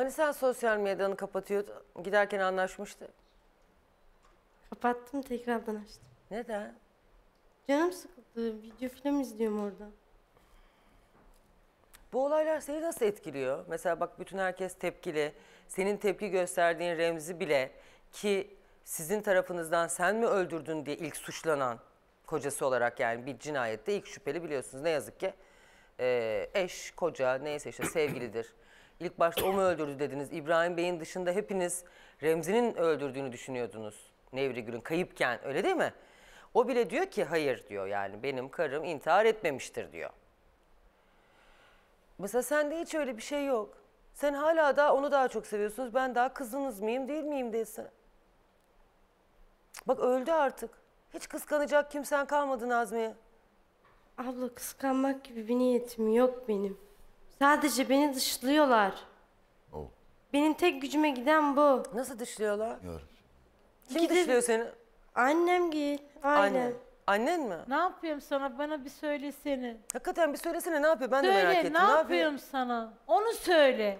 Hani sen sosyal medyanı kapatıyordun, giderken anlaşmıştı. Kapattım, tekrardan açtım. Neden? Canım sıkıldı, video film izliyorum orada. Bu olaylar seni nasıl etkiliyor? Mesela bak bütün herkes tepkili. Senin tepki gösterdiğin Remzi bile ki sizin tarafınızdan sen mi öldürdün diye ilk suçlanan kocası olarak, yani bir cinayette ilk şüpheli biliyorsunuz ne yazık ki. Eş, koca, neyse işte sevgilidir. İlk başta o mu öldürdü dediniz. İbrahim Bey'in dışında hepiniz Remzi'nin öldürdüğünü düşünüyordunuz. Nevrigül'ün kayıpken, öyle değil mi? O bile diyor ki hayır diyor, yani benim karım intihar etmemiştir diyor. Mesela sende hiç öyle bir şey yok. Sen hala da onu daha çok seviyorsunuz. Ben daha kızınız mıyım değil miyim desin. Bak öldü artık. Hiç kıskanacak kimsen kalmadı Nazmiye. Abla kıskanmak gibi bir niyetim yok benim. Sadece beni dışlıyorlar. Oh. Benim tek gücüme giden bu. Nasıl dışlıyorlar? Yor. Kim dışlıyor seni? Annem gel. Annem. Annen mi? Ne yapıyorum sana? Bana bir söylesene. Hakikaten bir söylesene, ne yapıyor? Ben söyle, de merak ettim. Söyle, ne yapıyorum sana? Onu söyle.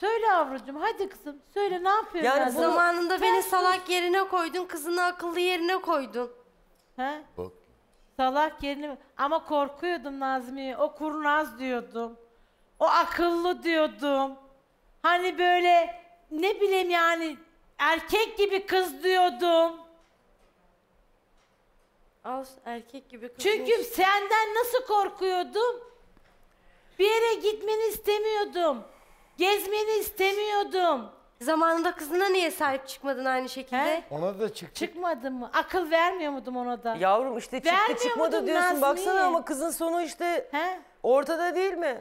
Söyle avrucum, hadi kızım. Söyle, ne yapıyorum? Yani zamanında beni tersiz, salak yerine koydun, kızını akıllı yerine koydun. He? Bak. Salak yerine... Ama korkuyordum Nazmiye. O kurnaz diyordum. O akıllı diyordum. Hani böyle ne bileyim yani erkek gibi kız diyordum. Al, erkek gibi kız. Çünkü senden nasıl korkuyordum? Bir yere gitmeni istemiyordum. Gezmeni istemiyordum. Zamanında kızına niye sahip çıkmadın aynı şekilde? He? Ona da çıktı. Çıkmadın mı? Akıl vermiyor muydum ona da? Yavrum işte çıktı vermiyor çıkmadı diyorsun Nazmiye. Baksana ama kızın sonu işte He? ortada değil mi?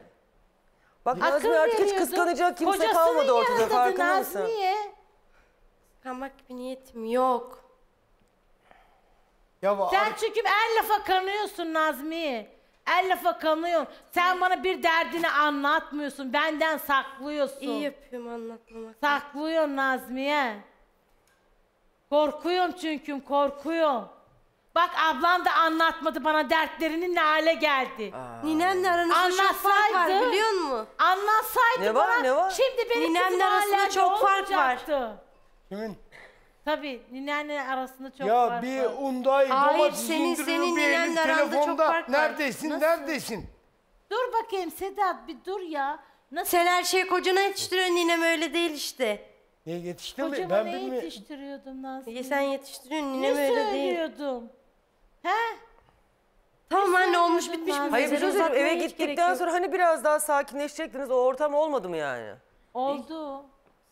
Bak Nazmiye artık hiç kıskanacak kimse kocasının kalmadı ortada, farkında mısın? Nazmiye. Kıskanmak gibi niyetim yok. Ya sen çünkü el lafa kanıyorsun Nazmiye. El lafa kanıyorsun. Sen bana bir derdini anlatmıyorsun. Benden saklıyorsun. İyi yapıyorum anlatmamak. Saklıyorsun Nazmiye. Korkuyorum çünkü, korkuyorum. Bak ablam da anlatmadı bana dertlerinin ne hale geldi. Ninemle aranızda çok fark var biliyor musun? Anlatsaydı ne var, bana ne var? Şimdi benim ninemle arasında çok fark var. Kimin? Tabii, ninenle arasında çok var. Ya bir unday domates indiriyorum, bir elim telefonda. Neredesin, Nasıl? Neredesin? Dur bakayım Sedat, bir dur ya. Nasıl? Sen her şeyi kocana yetiştiriyorsun, ninem öyle değil işte. Ne yetiştirme? Kocama ben ne yetiştiriyordum Nazlı? Sen yetiştiriyorsun, ninem öyle değil. Ne söylüyordum? He? Tamam anne, olmuş bitmiş mi? Hayır, bir şey söyleyeyim, eve gittikten sonra hani biraz daha sakinleşecektiniz, o ortam olmadı mı yani? Oldu.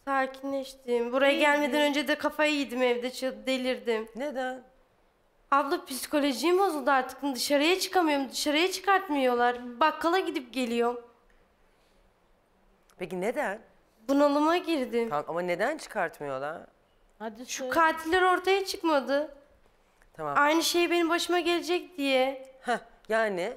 Sakinleştim. Buraya gelmeden önce de kafayı yedim evde, delirdim. Neden? Abla psikolojim bozuldu artık. Dışarıya çıkamıyorum, dışarıya çıkartmıyorlar. Bakkala gidip geliyorum. Peki neden? Bunalıma girdim. Tamam, ama neden çıkartmıyorlar? Hadi şu katiller ortaya çıkmadı. Tamam. Aynı şey benim başıma gelecek diye. Heh, yani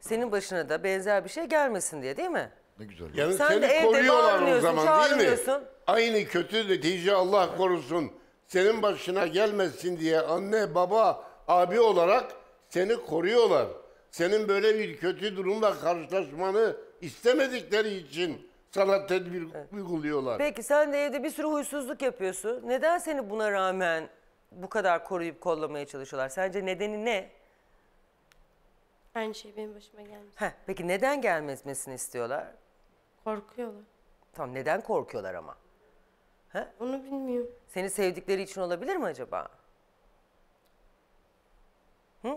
senin başına da benzer bir şey gelmesin diye değil mi? Ne güzel. Yani sen seni koruyorlar o zaman değil mi? Aynı kötü netice Allah korusun. Senin başına gelmesin diye anne, baba, abi olarak seni koruyorlar. Senin böyle bir kötü durumla karşılaşmanı istemedikleri için sana tedbir uyguluyorlar. Peki sen de evde bir sürü huysuzluk yapıyorsun. Neden seni buna rağmen bu kadar koruyup kollamaya çalışıyorlar? Sence nedeni ne? Aynı şey benim başıma gelmesin. Heh, peki neden gelmesini istiyorlar? Korkuyorlar. Tamam, neden korkuyorlar ama? He? Onu bilmiyorum. Seni sevdikleri için olabilir mi acaba? Hı?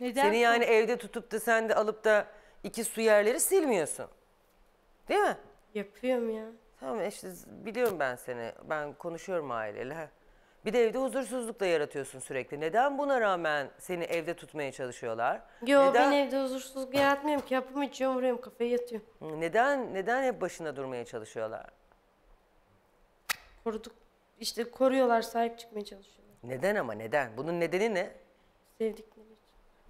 Neden? Seni yani evde tutup da sen de alıp da iki su yerleri silmiyorsun. Değil mi? Yapıyorum ya. Tamam işte biliyorum ben seni. Ben konuşuyorum aileyle. He. Bir de evde huzursuzluk da yaratıyorsun sürekli. Neden buna rağmen seni evde tutmaya çalışıyorlar? Yok, ben evde huzursuzluk yaratmıyorum ki. Yapımı içiyorum, vuruyorum, kafaya yatıyorum. Neden hep başına durmaya çalışıyorlar? İşte koruyorlar, sahip çıkmaya çalışıyorlar. Neden ama neden? Bunun nedeni ne? Sevdikleri için.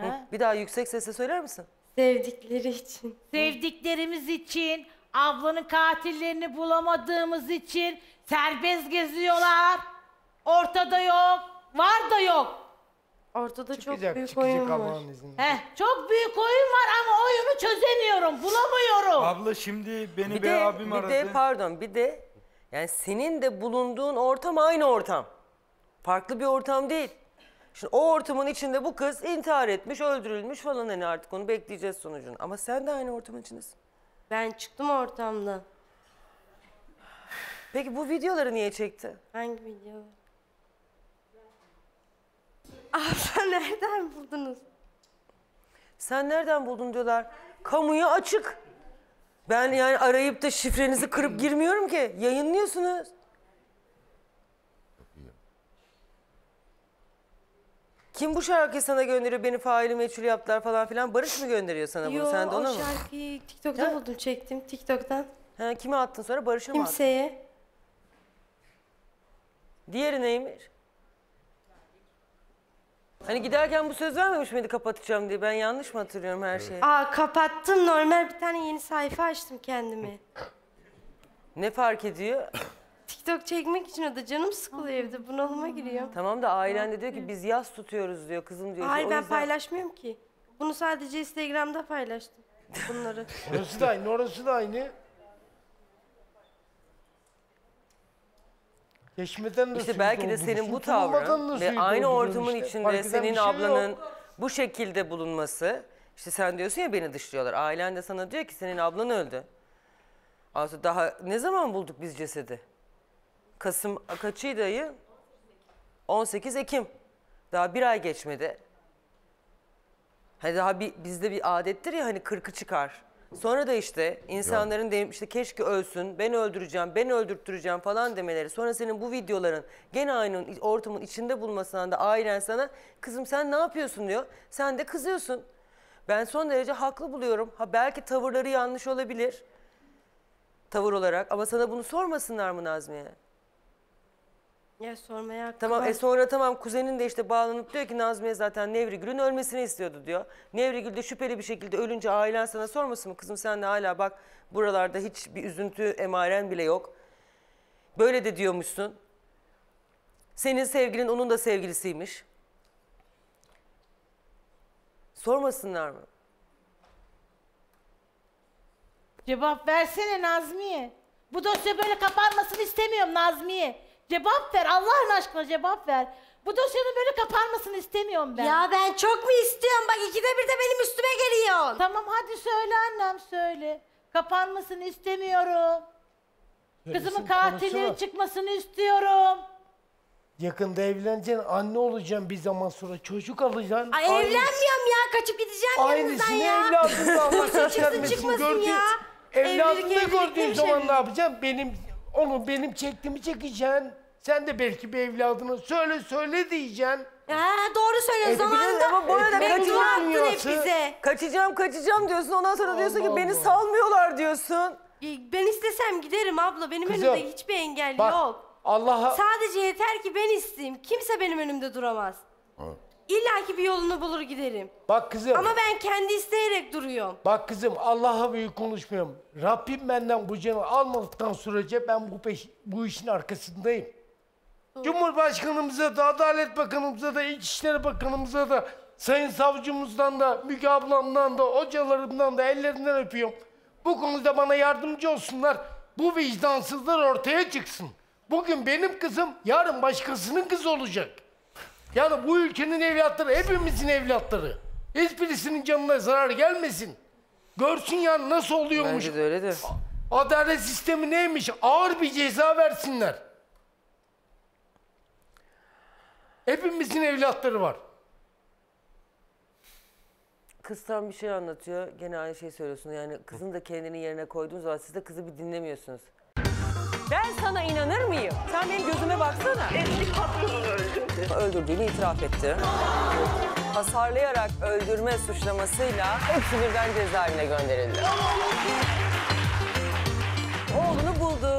Hı? Bir daha yüksek sesle söyler misin? Sevdikleri için. Sevdiklerimiz için, ablanın katillerini bulamadığımız için serbest geziyorlar. Ortada yok, var da yok. Ortada çıkacak, çok büyük oyun var. Heh, çok büyük oyun var ama oyunu çözemiyorum, bulamıyorum. Abla şimdi beni bir de, abim aradı. Bir de yani senin de bulunduğun ortam aynı ortam. Farklı bir ortam değil. Şimdi o ortamın içinde bu kız intihar etmiş, öldürülmüş falan, hani artık onu bekleyeceğiz sonucunu. Ama sen de aynı ortamın içindesin. Ben çıktım ortamdan. Peki bu videoları niye çekti? Hangi video? Abla nereden buldunuz? Sen nereden buldun diyorlar. Kamuya açık. Ben yani arayıp da şifrenizi kırıp girmiyorum ki. Yayınlıyorsunuz. Kim bu şarkıyı sana gönderiyor? Beni faili meçhul yaptılar falan filan. Barış mı gönderiyor sana bunu? Yo, sen de ona mı? Yok, o şarkıyı TikTok'ta buldum, çektim TikTok'tan. Ha, kime attın sonra? Barış'a mı attın? Kimseye. Diğeri neymiş? Hani giderken bu söz vermemiş miydi kapatacağım diye? Ben yanlış mı hatırlıyorum her şeyi? Aa, kapattım, normal bir tane yeni sayfa açtım kendimi. Ne fark ediyor? TikTok çekmek için, o da canım sıkılıyor evde, bunalıma giriyor. Tamam da ailen de diyor ki biz yas tutuyoruz diyor kızım diyor. Hayır, ben paylaşmıyorum ki. Bunu sadece Instagram'da paylaştım bunları. Orası da aynı, orası da aynı. İşte belki de senin bu tavrın ve aynı ortamın içinde senin ablanın bu şekilde bulunması. İşte sen diyorsun ya beni dışlıyorlar. Ailen de sana diyor ki senin ablan öldü. Aslında daha ne zaman bulduk biz cesedi? Kasım kaçıydı ayı? 18 Ekim. Daha bir ay geçmedi. Hani daha bizde bir adettir ya hani 40'ı çıkar. Sonra da işte insanların demiş işte keşke ölsün, ben öldüreceğim, ben öldürttüreceğim falan demeleri. Sonra senin bu videoların gene aynı ortamın içinde bulmasından da ailen sana kızım sen ne yapıyorsun diyor. Sen de kızıyorsun. Ben son derece haklı buluyorum. Ha belki tavırları yanlış olabilir. Tavır olarak ama sana bunu sormasınlar mı Nazmiye? Ya sormaya hakkı tamam, var. Sonra tamam kuzenin de işte bağlanıp diyor ki Nazmiye zaten Nevrigül'ün ölmesini istiyordu diyor. Nevrigül de şüpheli bir şekilde ölünce ailen sana sormasın mı? Kızım sen de hala bak buralarda hiç bir üzüntü emaren bile yok. Böyle de diyormuşsun. Senin sevgilin onun da sevgilisiymiş. Sormasınlar mı? Cevap versene Nazmiye. Bu dosya böyle kapanmasını istemiyorum Nazmiye. Cevap ver Allah'ın aşkına, cevap ver. Bu dosyanın böyle kapanmasını istemiyorum ben. Ya ben çok mu istiyorum? Bak ikide bir de benim üstüme geliyor. Tamam hadi söyle annem söyle. Kapanmasını istemiyorum. Kızımın katilinin çıkmasını istiyorum. Yakında evleneceksin, anne olacaksın bir zaman sonra, çocuk alacaksın. Ay evlenmiyorum ya, kaçıp gideceğim yanınızdan ya. Aynısını evladımla çıkmasın ya. Evladımla gördüğün zaman ne yapacağım? Benim çektiğimi çekeceksin. Sen de belki bir evladına söyle diyeceksin. Doğru söylüyorsun zamanında. Ama bu arada kaçacağım diyorsun. Ondan sonra diyorsun ki beni salmıyorlar diyorsun. Ben istesem giderim abla. Benim önümde hiçbir engel yok. Sadece yeter ki ben isteyeyim. Kimse benim önümde duramaz. İlla ki bir yolunu bulur giderim. Bak kızım. Ama ben kendi isteyerek duruyorum. Bak kızım Allah'a büyük konuşmuyorum. Rabbim benden bu canı almadıktan sürece ben bu işin arkasındayım. Doğru. Cumhurbaşkanımıza da, Adalet Bakanımıza da, İçişleri Bakanımıza da, Sayın Savcımızdan da, Müge ablamdan da, hocalarımdan da ellerinden öpüyorum. Bu konuda bana yardımcı olsunlar. Bu vicdansızlar ortaya çıksın. Bugün benim kızım, yarın başkasının kızı olacak. Yani bu ülkenin evlatları, hepimizin evlatları. Hiçbirisinin canına zarar gelmesin. Görsün yani nasıl oluyormuş. Bence de öyledir. Adalet sistemi neymiş? Ağır bir ceza versinler. Hepimizin evlatları var. Kız tam bir şey anlatıyor. Gene aynı şeyi söylüyorsun. Yani kızın da kendini yerine koyduğunuz zaman siz de kızı bir dinlemiyorsunuz. Ben sana inanır mıyım? Sen benim gözüme baksana. Eski patronunu öldürdü. Öldürdüğünü itiraf etti. Hasarlayarak öldürme suçlamasıyla hepsi birden cezaevine gönderildi. Oğlunu buldu.